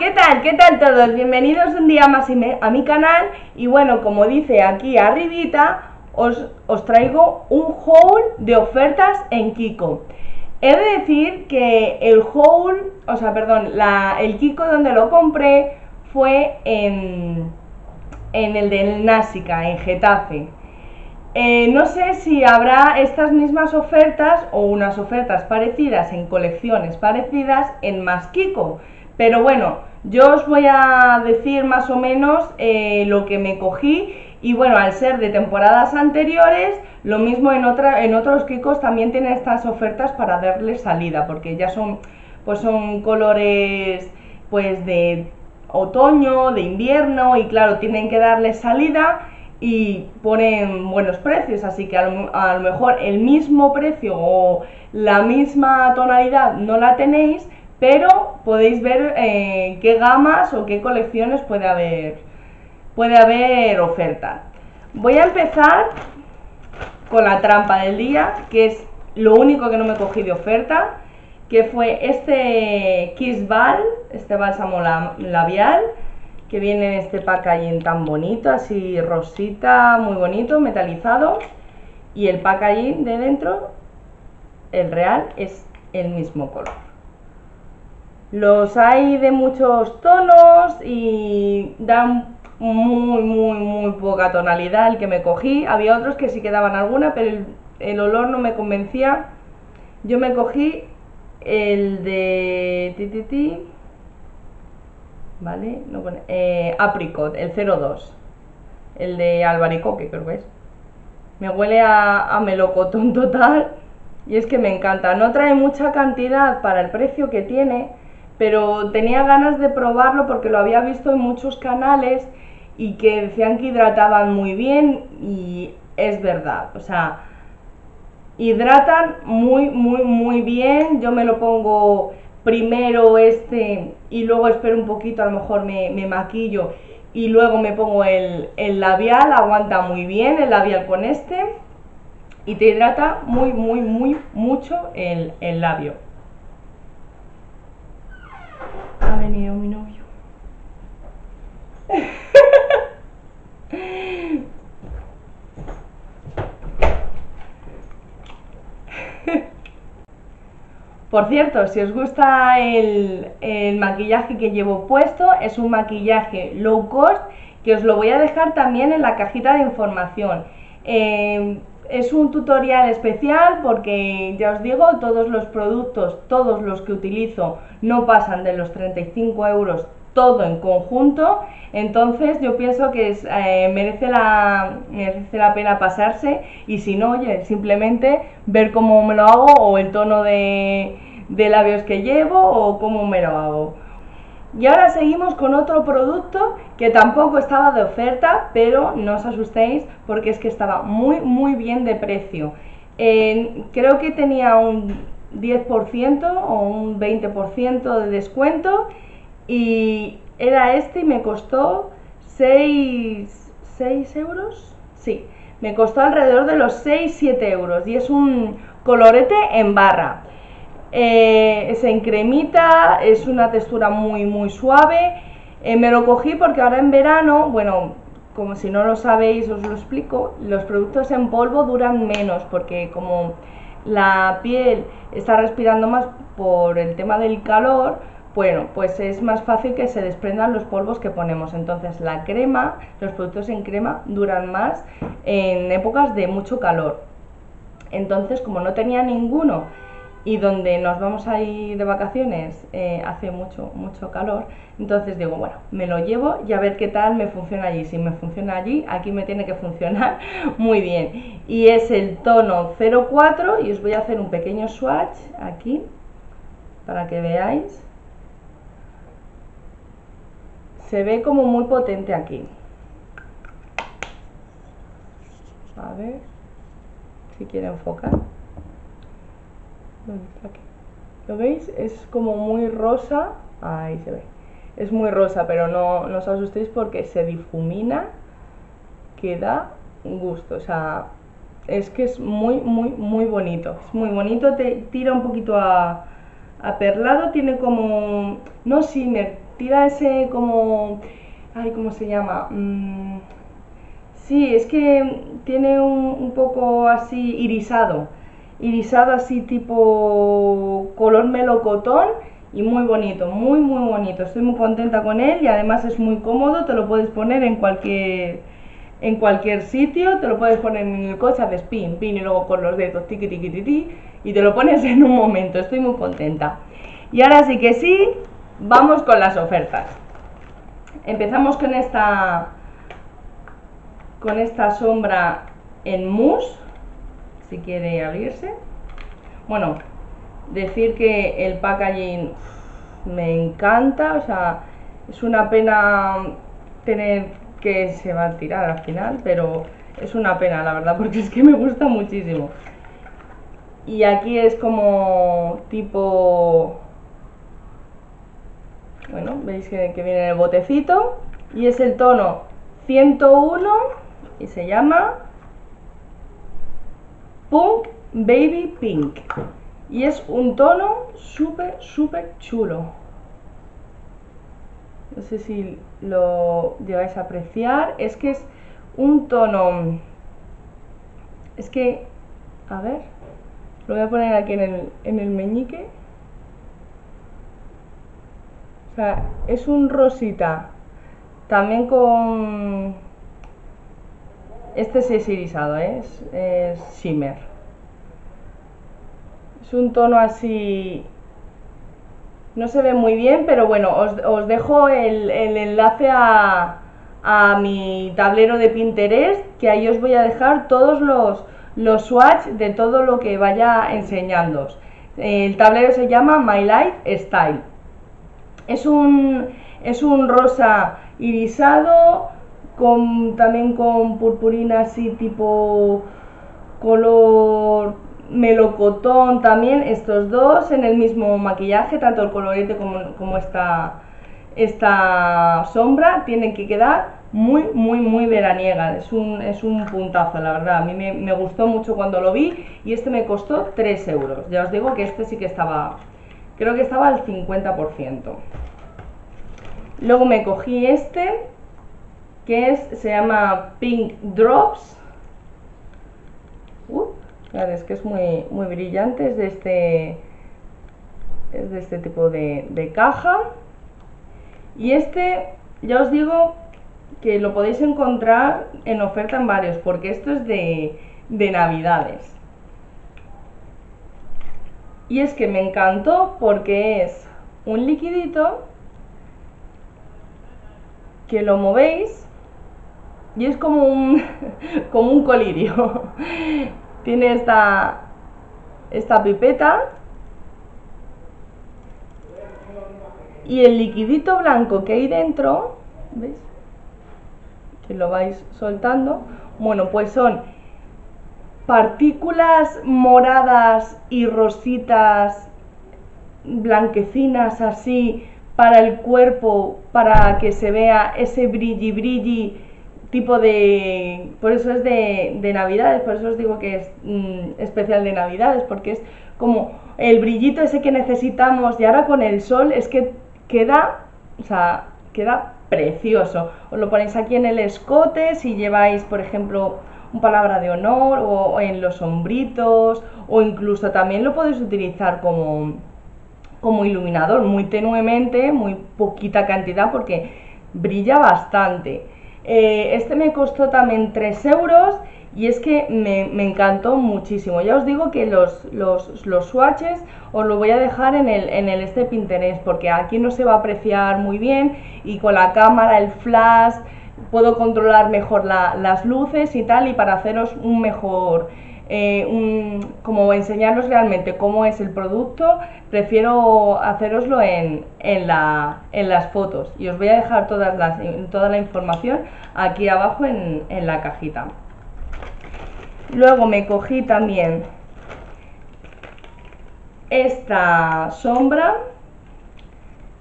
¿Qué tal? ¿Qué tal todos? Bienvenidos un día más a mi canal. Y bueno, como dice aquí arribita, os traigo un haul de ofertas en Kiko. He de decir que el haul, o sea, perdón, el Kiko donde lo compré fue en el del Násica, en Getafe. No sé si habrá estas mismas ofertas o unas ofertas parecidas en colecciones parecidas en más Kiko, pero bueno, yo os voy a decir más o menos lo que me cogí. Y bueno, al ser de temporadas anteriores, lo mismo en otros Kikos también tienen estas ofertas para darle salida, porque ya son colores pues de otoño, de invierno, y claro, tienen que darle salida y ponen buenos precios, así que a lo mejor el mismo precio o la misma tonalidad no la tenéis, pero podéis ver qué gamas o qué colecciones puede haber oferta. Voy a empezar con la trampa del día, que es lo único que no me cogí de oferta, que fue este Kiss Balm, este bálsamo labial, que viene en este packaging tan bonito, así rosita, muy bonito, metalizado. Y el packaging de dentro, el real, es el mismo color. Los hay de muchos tonos y dan muy, muy, muy poca tonalidad el que me cogí. Había otros que sí que daban alguna, pero el olor no me convencía. Yo me cogí el de... ¿Vale? No pone, Apricot, el 02, el de albaricoque, creo que es. Me huele a melocotón total, y es que me encanta. No trae mucha cantidad para el precio que tiene, pero tenía ganas de probarlo porque lo había visto en muchos canales y que decían que hidrataban muy bien, y es verdad, o sea, hidratan muy, muy, muy bien. Yo me lo pongo primero este y luego espero un poquito, a lo mejor me maquillo y luego me pongo el labial. Aguanta muy bien el labial con este y te hidrata muy, muy, muy mucho el labio. Ha venido mi novio. Por cierto, si os gusta el maquillaje que llevo puesto, es un maquillaje low cost, que os lo voy a dejar también en la cajita de información. Es un tutorial especial porque, ya os digo, todos los productos, todos los que utilizo, no pasan de los 35 euros, todo en conjunto. Entonces yo pienso que merece la pena pasarse, y si no, oye, simplemente ver cómo me lo hago, o el tono de labios que llevo, o cómo me lo hago. Y ahora seguimos con otro producto que tampoco estaba de oferta, pero no os asustéis porque es que estaba muy, muy bien de precio. Creo que tenía un 10% o un 20% de descuento. Y era este y me costó 6 euros. Sí, me costó alrededor de los 6-7 euros. Y es un colorete en barra. Es en cremita, es una textura muy, muy suave. Me lo cogí porque ahora en verano, bueno, como si no lo sabéis, os lo explico. Los productos en polvo duran menos porque como la piel está respirando más por el tema del calor, bueno, pues es más fácil que se desprendan los polvos que ponemos. Entonces la crema, los productos en crema duran más en épocas de mucho calor. Entonces, como no tenía ninguno, y donde nos vamos a ir de vacaciones hace mucho, mucho calor, entonces digo, bueno, me lo llevo y a ver qué tal me funciona allí. Si me funciona allí, aquí me tiene que funcionar muy bien. Y es el tono 04, y os voy a hacer un pequeño swatch aquí para que veáis. Se ve como muy potente aquí. A ver si quiere enfocar. ¿Lo veis? Es como muy rosa. Ahí se ve. Es muy rosa, pero no os asustéis porque se difumina, que da gusto. O sea, es que es muy, muy, muy bonito. Es muy bonito, te tira un poquito a perlado. Tiene como... no shimmer, activa ese como... Ay, ¿cómo se llama? Sí, es que tiene un poco así irisado. Irisado así tipo color melocotón y muy bonito, muy bonito. Estoy muy contenta con él y además es muy cómodo, te lo puedes poner en cualquier sitio, te lo puedes poner en el coche, haces pin, pin y luego con los dedos tiqui tiqui tiqui y te lo pones en un momento. Estoy muy contenta. Y ahora sí que sí, vamos con las ofertas. Empezamos con esta sombra en mousse, si quiere abrirse. Bueno, decir que el packaging me encanta, o sea, es una pena tener que se va a tirar al final, pero es una pena, la verdad, porque es que me gusta muchísimo. Y aquí es como tipo... Bueno, veis que viene en el botecito y es el tono 101 y se llama Punk Baby Pink. Y es un tono súper chulo. No sé si lo llegáis a apreciar. Es que es un tono... Es que... A ver... Lo voy a poner aquí en el meñique. O sea, es un rosita. También con... Este sí es irisado, ¿eh? Es shimmer. Es un tono así... No se ve muy bien, pero bueno, os dejo el enlace a mi tablero de Pinterest, que ahí os voy a dejar todos los swatches de todo lo que vaya enseñándoos. El tablero se llama My Life Style. Es un rosa irisado, también con purpurina así tipo color melocotón, también estos dos en el mismo maquillaje, tanto el colorete como esta sombra, tienen que quedar muy veraniega. Es un puntazo, la verdad. A mí me gustó mucho cuando lo vi y este me costó 3 euros. Ya os digo que este sí que estaba, creo que estaba al 50%. Luego me cogí este, que se llama Pink Drops. Claro, es que es muy brillante, es de este tipo de caja. Y este, ya os digo que lo podéis encontrar en oferta en varios, porque esto es de Navidades. Y es que me encantó porque es un liquidito que lo movéis y es como un colirio. Tiene esta pipeta y el liquidito blanco que hay dentro, ¿veis? Que lo vais soltando. Bueno, pues son partículas moradas y rositas blanquecinas así para el cuerpo, para que se vea ese brilli tipo de... Por eso es de Navidades, por eso os digo que es especial de Navidades, porque es como el brillito ese que necesitamos, y ahora con el sol es que queda, o sea, queda precioso. Os lo ponéis aquí en el escote, si lleváis, por ejemplo, un palabra de honor, o en los hombritos, o incluso también lo podéis utilizar como iluminador, muy tenuemente, muy poquita cantidad, porque brilla bastante. Este me costó también 3 euros y es que me encantó muchísimo. Ya os digo que los swatches os lo voy a dejar en el este Pinterest, porque aquí no se va a apreciar muy bien y con la cámara, el flash, puedo controlar mejor las luces y tal, y para haceros un mejor... como enseñaros realmente cómo es el producto, prefiero haceroslo en las fotos, y os voy a dejar toda la información aquí abajo en la cajita. Luego me cogí también esta sombra,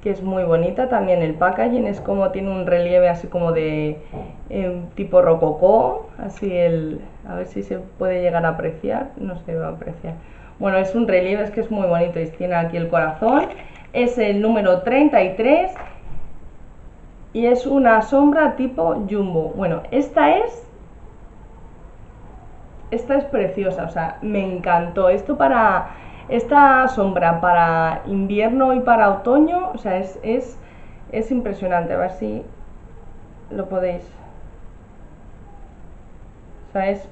que es muy bonita también. El packaging es como, tiene un relieve así como de tipo rococó, así a ver si se puede llegar a apreciar, no se va a apreciar. Bueno, es un relieve, es que es muy bonito, y tiene aquí el corazón, es el número 33 y es una sombra tipo jumbo. Bueno, esta es preciosa, o sea, me encantó. Esta sombra para invierno y para otoño, o sea, es impresionante. A ver si lo podéis. O sea, es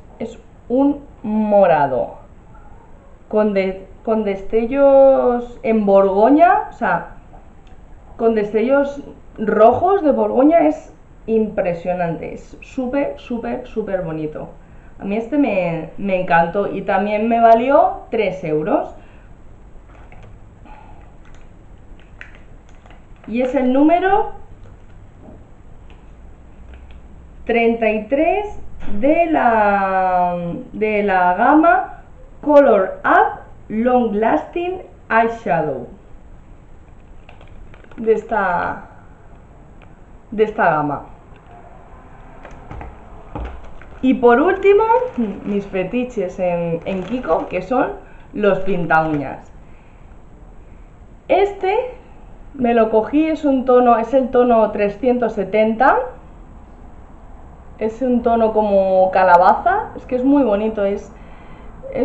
un morado con destellos en Borgoña, o sea, con destellos rojos de Borgoña. Es impresionante, es súper, súper, súper bonito. A mí este me encantó y también me valió 3 euros. Y es el número 33 de la gama Color Up Long Lasting Eyeshadow. De esta gama. Y por último, mis fetiches en Kiko, que son los pintauñas. Este me lo cogí, es el tono 370. Es un tono como calabaza, es que es muy bonito, es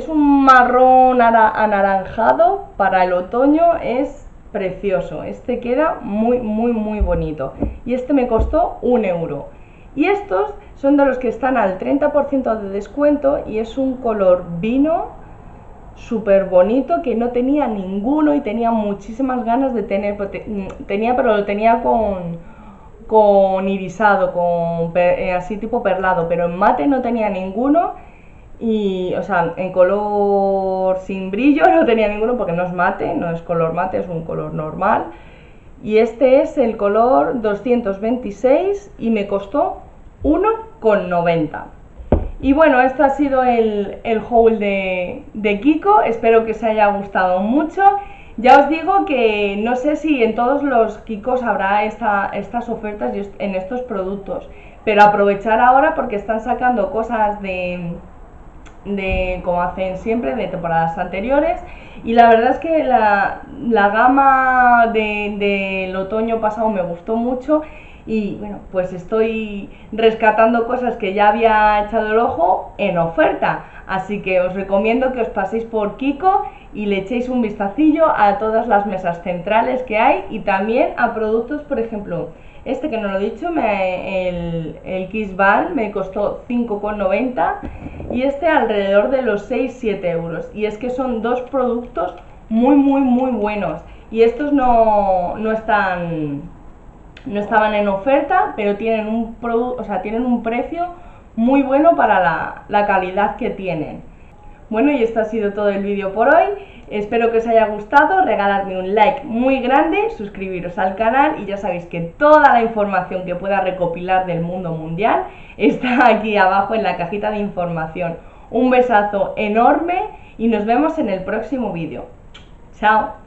un marrón anaranjado para el otoño, es precioso. Este queda muy, muy, muy bonito. Y este me costó 1 euro. Y estos son de los que están al 30% de descuento y es un color vino súper bonito que no tenía ninguno y tenía muchísimas ganas de tener, pero lo tenía con irisado, así tipo perlado, pero en mate no tenía ninguno y, o sea, en color sin brillo no tenía ninguno porque no es mate, no es color mate, es un color normal. Y este es el color 226 y me costó 1,90. Y bueno, este ha sido el haul de Kiko. Espero que os haya gustado mucho. Ya os digo que no sé si en todos los Kikos habrá estas ofertas en estos productos, pero aprovechar ahora porque están sacando cosas como hacen siempre, de temporadas anteriores. Y la verdad es que la gama del otoño pasado me gustó mucho y bueno, pues estoy rescatando cosas que ya había echado el ojo en oferta, así que os recomiendo que os paséis por Kiko y le echéis un vistacillo a todas las mesas centrales que hay y también a productos, por ejemplo, este que no lo he dicho, el Kiss Balm me costó 5,90 y este alrededor de los 6-7 euros. Y es que son dos productos muy, muy, muy buenos. Y estos no estaban en oferta, pero tienen un precio muy bueno para la calidad que tienen. Bueno, y esto ha sido todo el vídeo por hoy. Espero que os haya gustado, regaladme un like muy grande, suscribiros al canal y ya sabéis que toda la información que pueda recopilar del mundo mundial está aquí abajo en la cajita de información. Un besazo enorme y nos vemos en el próximo vídeo. ¡Chao!